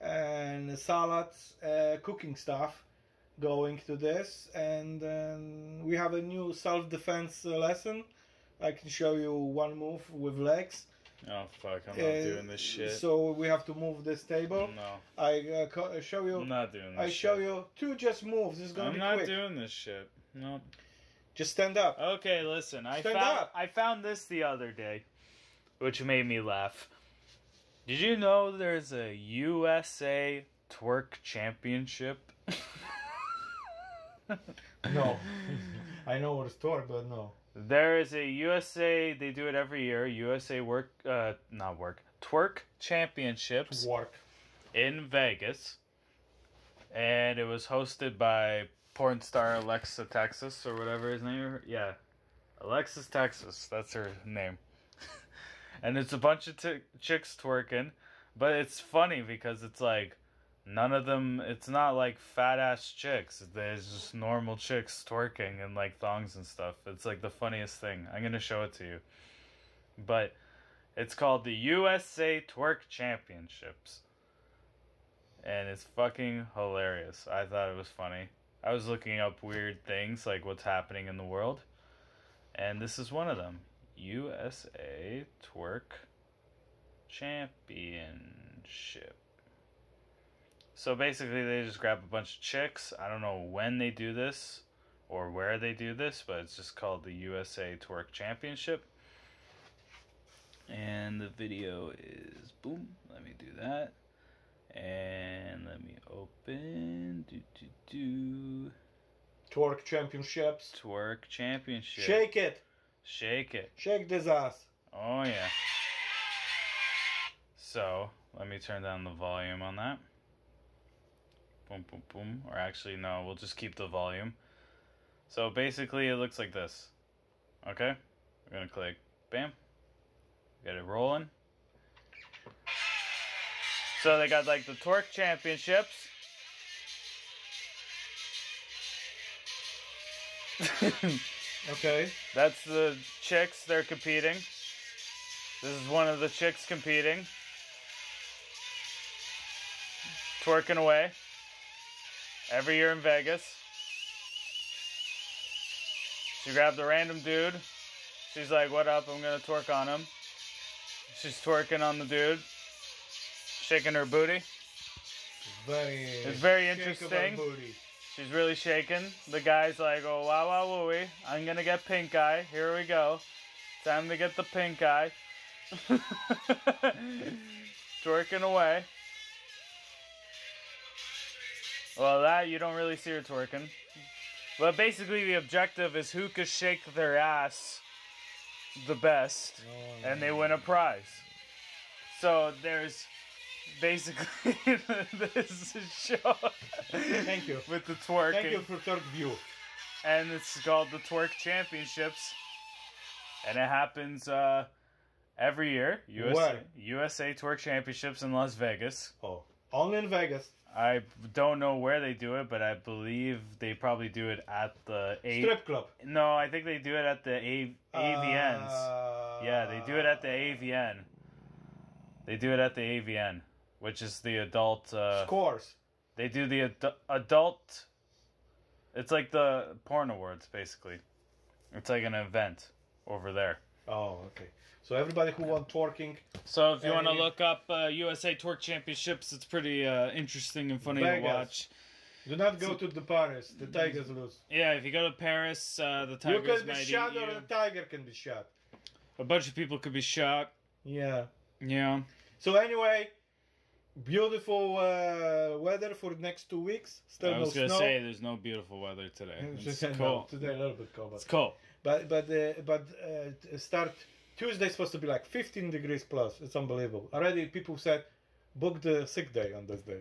and salads, uh, cooking stuff going to this. And um, we have a new self-defense uh, lesson I can show you one move with legs. Oh fuck, I'm not uh, doing this shit. So we have to move this table. No. I uh, show you. I'm not doing this I shit. show you two just moves. It's gonna I'm be quick. I'm not doing this shit. No. Just stand up. Okay, listen. I stand found up. I found this the other day, which made me laugh. Did you know there's a U S A twerk championship? No. I know what it's twerk, but no. There is a U S A, they do it every year, U S A work, uh, not work, twerk championships. Twerk. In Vegas. And it was hosted by porn star Alexa Texas, or whatever his name is. Yeah. Alexis Texas, that's her name. And it's a bunch of t- chicks twerking. But it's funny because it's like, none of them, it's not like fat ass chicks. There's just normal chicks twerking in like thongs and stuff. It's like the funniest thing. I'm going to show it to you. But it's called the U S A Twerk Championships. And it's fucking hilarious. I thought it was funny. I was looking up weird things like what's happening in the world. And this is one of them. U S A Twerk Championship. So basically, they just grab a bunch of chicks. I don't know when they do this or where they do this, but it's just called the U S A Twerk Championship. And the video is... Boom. Let me do that. And let me open... Do, do, do. Twerk Championships. Twerk Championship. Shake it. Shake it. Shake this ass. Oh, yeah. So, let me turn down the volume on that. Boom, boom, boom. Or actually, no, we'll just keep the volume. So basically, it looks like this. Okay? We're going to click. Bam. Get it rolling. So they got, like, the Twerk Championships. Okay. That's the chicks. They're competing. This is one of the chicks competing. Twerking away. Every year in Vegas. She grabbed a random dude. She's like, what up? I'm going to twerk on him. She's twerking on the dude. Shaking her booty. Very it's very interesting. Booty. She's really shaking. The guy's like, oh, wow, wow, wooey. I'm going to get pink eye. Here we go. Time to get the pink eye. Twerking away. Well, that, you don't really see her twerking. But basically, the objective is who could shake their ass the best, oh, and they win a prize. So there's basically this show. Thank you. With the twerking. Thank you for twerk view. And it's called the Twerk Championships. And it happens uh, every year. U S A, U S A Twerk Championships in Las Vegas. Oh, only in Vegas. I don't know where they do it, but I believe they probably do it at the... A- Strip club. No, I think they do it at the A- AVNs. Uh, yeah, they do it at the A V N. They do it at the A V N, which is the adult... Uh, scores. They do the ad- adult... It's like the porn awards, basically. It's like an event over there. Oh, okay. So everybody who won twerking. So if you want to look up uh, U S A Twerk Championships, it's pretty uh, interesting and funny Vegas. to watch. Do not go so, to the Paris. The Tigers lose. Yeah, if you go to Paris, uh, the Tigers might eat you. You can be shot or the Tiger can be shot. A bunch of people could be shot. Yeah. Yeah. So anyway, beautiful uh, weather for the next two weeks. Still I was no going to say there's no beautiful weather today. It's cold. No, today a little bit cold. It's cold. But but uh, but uh, start Tuesday's supposed to be like fifteen degrees plus. It's unbelievable. Already people said book the sick day on this day.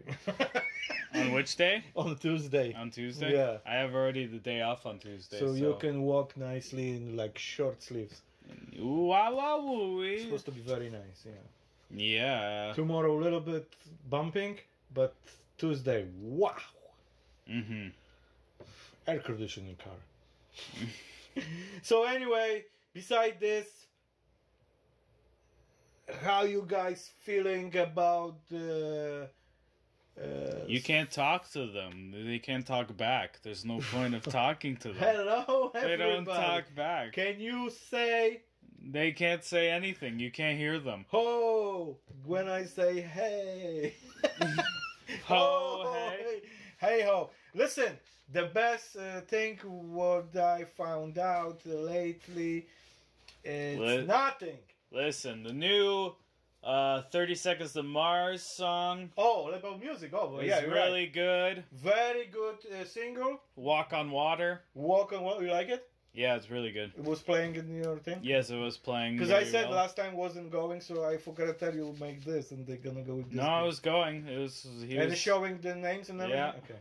On which day? On Tuesday. On Tuesday? Yeah. I have already the day off on Tuesday. So, so. you can walk nicely in like short sleeves. Wow, wow, wow. It's supposed to be very nice, yeah. Yeah. Tomorrow a little bit bumping, but Tuesday, wow. Mm-hmm. Air conditioning car. So anyway, beside this, how you guys feeling about uh, uh, you can't talk to them, they can't talk back, there's no point of talking to them. Hello everybody. They don't talk back. Can you say They can't say anything. You can't hear them. Ho! When I say hey. Ho, ho, hey. Hey, hey ho. Listen, the best uh, thing what I found out lately is Li- nothing. Listen, the new uh, thirty seconds to Mars song. Oh, about music. Oh, yeah, you're really right. Good. Very good uh, single. Walk on Water. Walk on Water. You like it? Yeah, it's really good. It was playing in your thing? Yes, it was playing. Because I said well. last time wasn't going, so I forgot to tell you make this, and they're going to go with this. No, thing. It was going. It was, he and was... showing the names and everything? Yeah. Okay.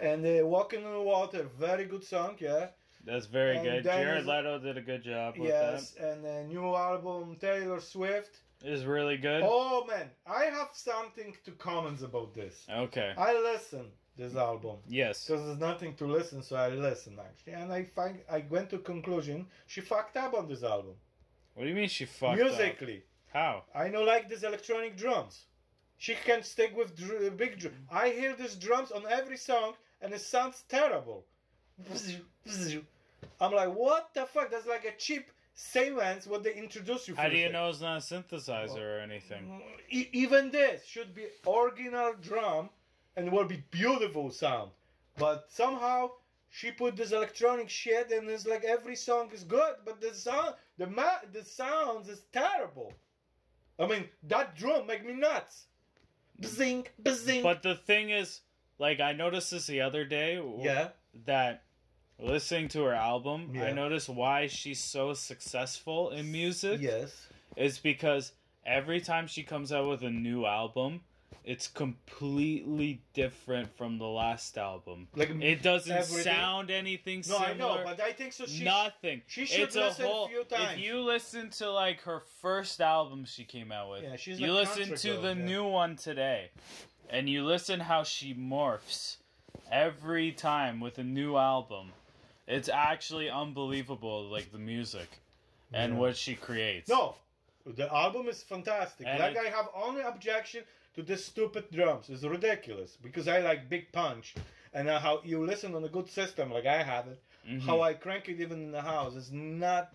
And uh, Walking on the Water, very good song, yeah. That's very and good. Jared Leto did a good job with yes, that. Yes, and the new album, Taylor Swift. Is really good. Oh, man, I have something to comment about this. Okay. I listen. This album, yes, because there's nothing to listen, so I listen actually, and I find I went to conclusion she fucked up on this album. What do you mean she fucked musically. up? Musically, how? I know like these electronic drums. She can stick with dr- big drums. I hear these drums on every song, and it sounds terrible. I'm like, what the fuck? That's like a cheap sequence what they introduce you. How do you thing. know it's not a synthesizer well, or anything? E- even this should be original drum. And it will be beautiful sound. But somehow she put this electronic shit and it's like every song is good. But the sound, the ma- the sounds is terrible. I mean, that drum make me nuts. Bzing, bzing. But the thing is, like I noticed this the other day. Yeah. That listening to her album, yeah. I noticed why she's so successful in music. Yes. It's because every time she comes out with a new album... It's completely different from the last album. Like it doesn't everything. sound anything similar. No, I know, but I think so. She, Nothing. She should it's listen a, whole, a few times. If you listen to like her first album she came out with, yeah, she's you like listen to girl, the yeah. new one today, and you listen how she morphs every time with a new album. It's actually unbelievable, like the music and yeah. what she creates. No, the album is fantastic. And like it, I have only objection. To the stupid drums is ridiculous because I like big punch and uh, how you listen on a good system like I have it mm-hmm. how I crank it even in the house is not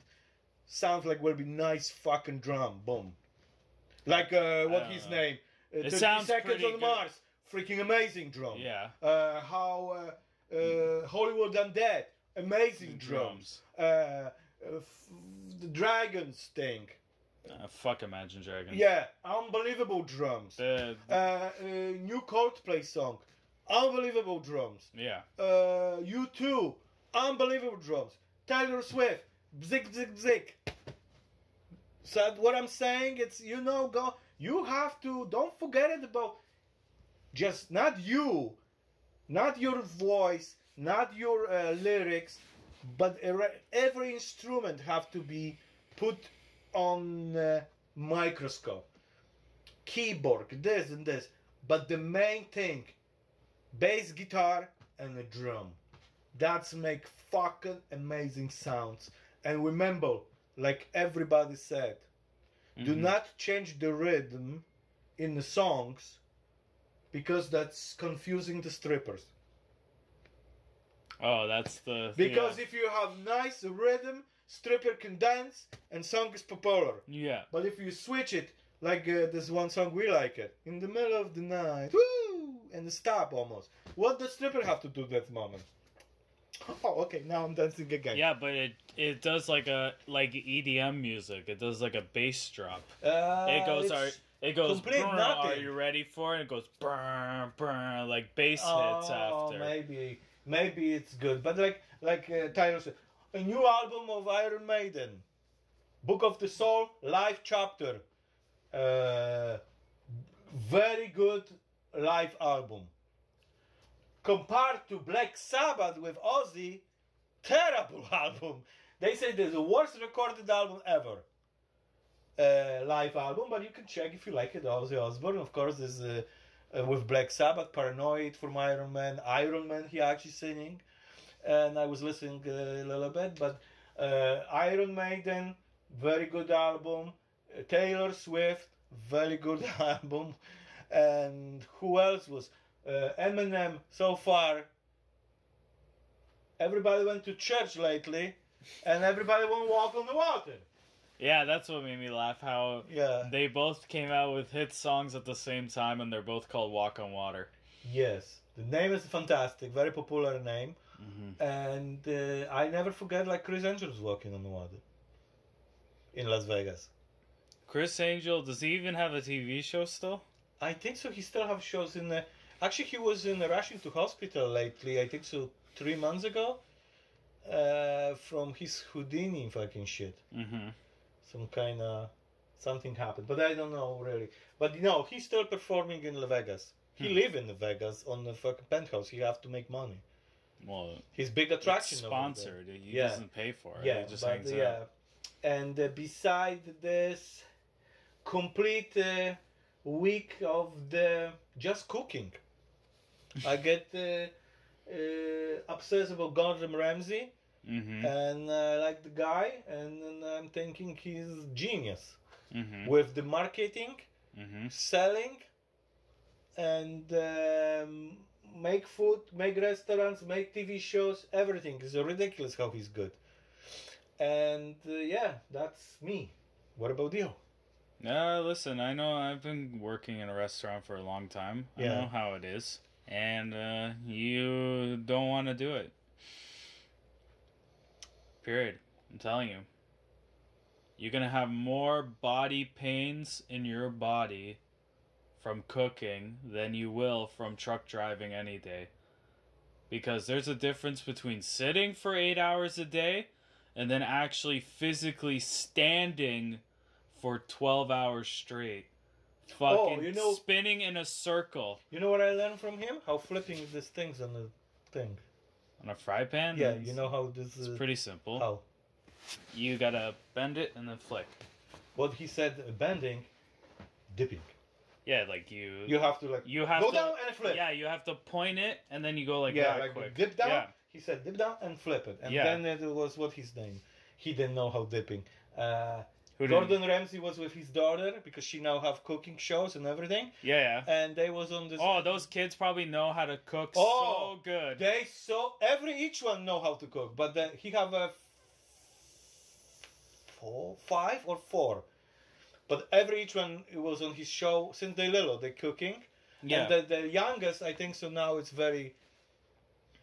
sounds like will be nice fucking drum boom like uh, what his know. name uh, it sounds seconds on good. Mars freaking amazing drum yeah uh, how uh, uh, mm-hmm. Hollywood Undead amazing drums. drums uh, uh, f- the dragons thing. Uh, fuck Imagine Dragons. Yeah, unbelievable drums. The, the... Uh, uh, new Coldplay song, unbelievable drums. Yeah. Uh, U two, unbelievable drums. Taylor Swift, zig zig zig. So what I'm saying, it's you know, go. You have to don't forget it about just not you, not your voice, not your uh, lyrics, but every instrument have to be put. On uh, microscope, keyboard, this and this, but the main thing, bass guitar and a drum, that's make fucking amazing sounds. And remember, like everybody said, mm-hmm. do not change the rhythm in the songs because that's confusing the strippers. Oh, that's the thing. Because yeah. if you have nice rhythm. Stripper can dance and song is popular. Yeah. But if you switch it, like uh, this one song we like it, in the middle of the night, woo, and stop almost. What does stripper have to do that moment? Oh, okay, now I'm dancing again. Yeah, but it it does like a like E D M music. It does like a bass drop. Uh, it goes our. It goes, are you ready for it? And it goes, burr, burr, like bass oh, hits after. Oh, maybe maybe it's good, but like like uh, Tyler said. A new album of Iron Maiden, Book of the Soul, live chapter, uh, very good live album. Compared to Black Sabbath with Ozzy, terrible album. They say it's the worst recorded album ever. Uh, live album, but you can check if you like it. Ozzy Osbourne, of course, is uh, uh, with Black Sabbath, Paranoid from Iron Man. Iron Man, he actually singing. And I was listening a little bit, but uh, Iron Maiden, very good album. Taylor Swift, very good album. And who else was? Uh, Eminem, so far. Everybody went to church lately, and everybody won't walk on the water. Yeah, that's what made me laugh, how yeah. they both came out with hit songs at the same time, and they're both called Walk on Water. Yes. The name is fantastic, very popular name. Mm-hmm. And uh, I never forget, like, Chris Angel's Walking on the Water in Las Vegas. Chris Angel, does he even have a T V show still? I think so. He still have shows in... Uh, actually, he was in rushing to hospital lately, I think so, three months ago. Uh, from his Houdini fucking shit. Mm-hmm. Some kind of... Something happened, but I don't know, really. But, you know, he's still performing in Las Vegas. He hmm. live in Vegas on the fucking penthouse. He have to make money. Well, his big attraction. It's sponsored. He yeah. doesn't pay for it. Yeah, it just but, hangs yeah. out. And uh, beside this, complete uh, week of the just cooking. I get uh, uh, obsessed about Gordon Ramsay, mm-hmm. and I uh, like the guy, and, and I'm thinking he's genius mm-hmm. with the marketing, mm-hmm. selling. And um, make food, make restaurants, make T V shows, everything. It's ridiculous how he's good. And uh, yeah, that's me. What about you? Uh, listen, I know I've been working in a restaurant for a long time. Yeah. I know how it is. And uh, you don't want to do it. Period. I'm telling you. You're going to have more body pains in your body from cooking than you will from truck driving any day. Because there's a difference between sitting for eight hours a day and then actually physically standing for twelve hours straight. Fucking oh, you know, spinning in a circle. You know what I learned from him? How flipping these things on the thing. On a fry pan? Yeah, you know how this is. It's uh, pretty simple. How? You gotta bend it and then flick. What he said, bending, dipping. Yeah, like you... You have to, like, you have go to, down and flip. Yeah, you have to point it, and then you go like yeah, that like quick. Dip down. Yeah. He said, dip down and flip it. And yeah. then it was, what his name? He didn't know how dipping. Uh, Who Gordon didn't? Ramsay was with his daughter, because she now have cooking shows and everything. Yeah, yeah. And they was on this... Oh, those kids probably know how to cook oh, so good. They so... Every each one know how to cook, but the, he have a... Four, five or four... But every each one was on his show since they little, they cooking. Yeah. And the, the youngest, I think so now it's very...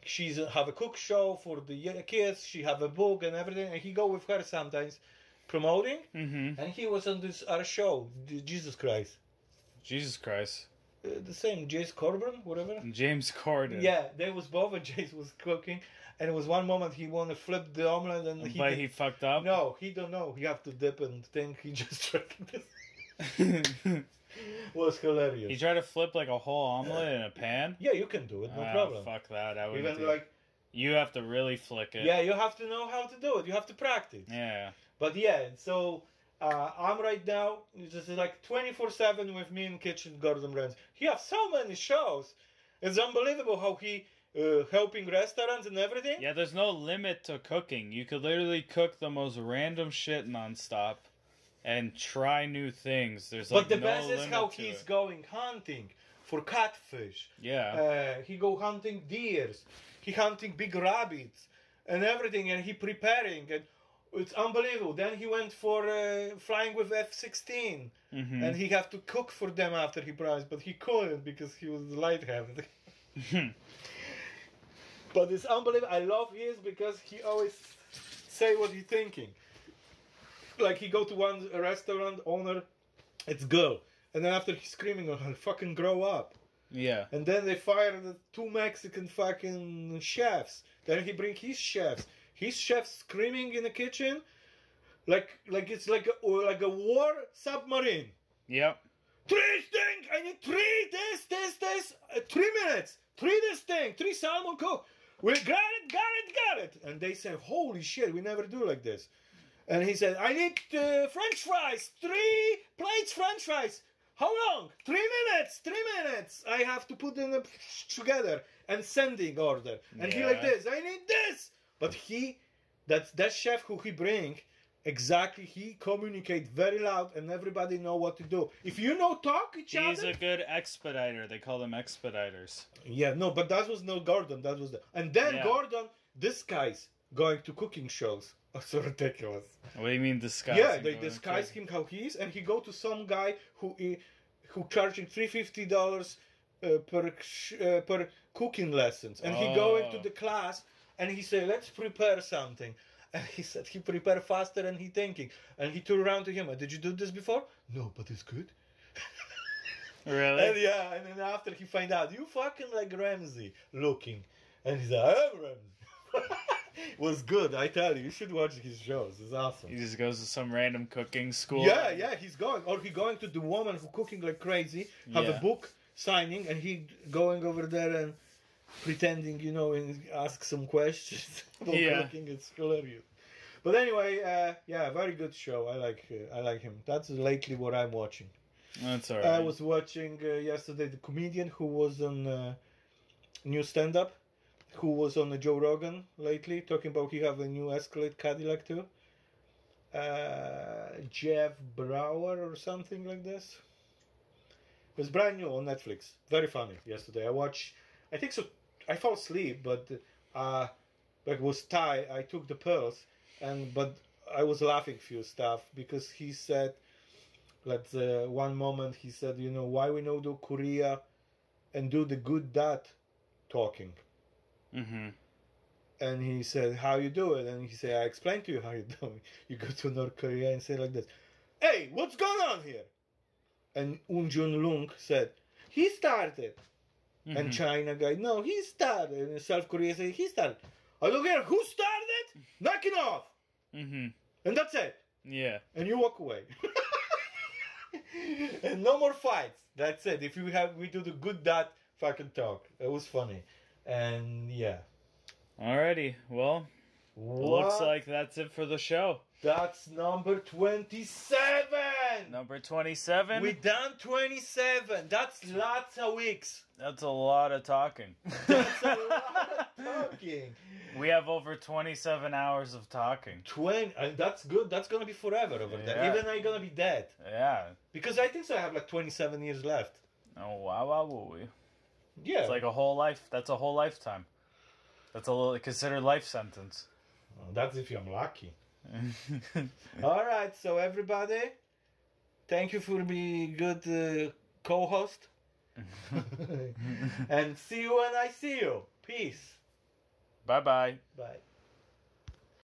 She's have a cook show for the kids. She have a book and everything. And he go with her sometimes promoting. Mm-hmm. And he was on this our show, Jesus Christ. Jesus Christ. Uh, the same, James Corbin, whatever. James Corden. Yeah, they was both and James was cooking. And it was one moment he wanted to flip the omelette and he... But did, he fucked up? No, he don't know. He have to dip and think he just tried this. It was hilarious. He tried to flip like a whole omelette yeah. in a pan? Yeah, you can do it, no oh, problem. Fuck that. I wouldn't Even, do like, You have to really flick it. Yeah, you have to know how to do it. You have to practice. Yeah. But yeah, so... Uh, I'm right now just like twenty-four seven with me in kitchen, Gordon Ramsay. He has so many shows. It's unbelievable how he uh, helping restaurants and everything. Yeah, there's no limit to cooking. You could literally cook the most random shit nonstop and try new things. There's like But the no best is how he's it. going hunting for catfish. Yeah. Uh, he go hunting deers. He hunting big rabbits and everything, and he preparing and. It's unbelievable. Then he went for uh, flying with F sixteen. Mm-hmm. And he had to cook for them after he promised. But he couldn't because he was light-headed. But it's unbelievable. I love his because he always say what he's thinking. Like he go to one restaurant owner, it's girl. And then after he's screaming on her, fucking grow up. Yeah. And then they fire the two Mexican fucking chefs. Then he bring his chefs. His chef screaming in the kitchen, like like it's like a, like a war submarine. Yep. Three things. I need three this this this. Uh, three minutes. Three this thing. Three salmon cook. We got it, got it, got it. And they say, holy shit, we never do like this. And he said, I need uh, French fries. Three plates French fries. How long? Three minutes. Three minutes. I have to put them together and sending order. And yeah. he like this. I need this. But he, that, that chef who he bring, exactly, he communicate very loud and everybody know what to do. If you know talk each He's other... He's a good expediter. They call them expediters. Yeah, no, but that was no Gordon. That was the... And then yeah. Gordon, this guy's going to cooking shows. are so ridiculous. What do you mean disguise? Yeah, they disguise him how he is, and he go to some guy who who charging three fifty dollars uh, per uh, per cooking lessons, and oh. he go into the class and he say, let's prepare something. And he said he prepare faster than he thinking. And he turned around to him. Did you do this before? No, but it's good. Really? And yeah, and then after he find out, you fucking like Ramsay looking. And he's like, I'm Ramsay. It was good, I tell you. You should watch his shows. It's awesome. He just goes to some random cooking school. Yeah, yeah, he's going. Or he going to the woman who cooking like crazy, have yeah. a book signing, and he going over there and pretending, you know, and ask some questions about yeah. cooking. It's hilarious. But anyway, uh, yeah, very good show. I like uh, I like him. That's lately what I'm watching. That's all right. I was watching uh, yesterday the comedian who was on uh, new stand-up, who was on the Joe Rogan lately, talking about he have a new Escalade Cadillac too. Uh, Jeff Brower or something like this. It was brand new on Netflix. Very funny yesterday. I watched, I think so, I fell asleep, but uh, it was Thai. I took the pills, and but I was laughing few stuff because he said, let's uh, one moment he said, you know, why we no do Korea and do the good dad talking. Mm-hmm. And he said, how you do it? And he said, I explained to you how you do it. You go to North Korea and say like this, hey, what's going on here? And Un Jun Lung said, he started. Mm-hmm. And China guy, no, he started. And South Korea said, he started. I don't care who started, knock it off. Mm-hmm. And that's it. Yeah. And you walk away. And no more fights. That's it. If you have, we do the good dad fucking talk. It was funny. And yeah. Alrighty. Well, what? Looks like that's it for the show. That's number twenty-seven. Number twenty-seven. We done twenty-seven. That's lots of weeks. That's a lot of talking. That's a lot of talking. We have over twenty-seven hours of talking. Twenty. And that's good. That's gonna be forever over yeah. there. Even I'm gonna be dead. Yeah. Because I think so. I have like twenty-seven years left. Oh wow, wow, wow. Yeah. It's like a whole life. That's a whole lifetime. That's a little considered life sentence. Well, that's if I'm lucky. All right, so everybody, thank you for being good uh, co-host, and see you when I see you. Peace. Bye-bye. Bye.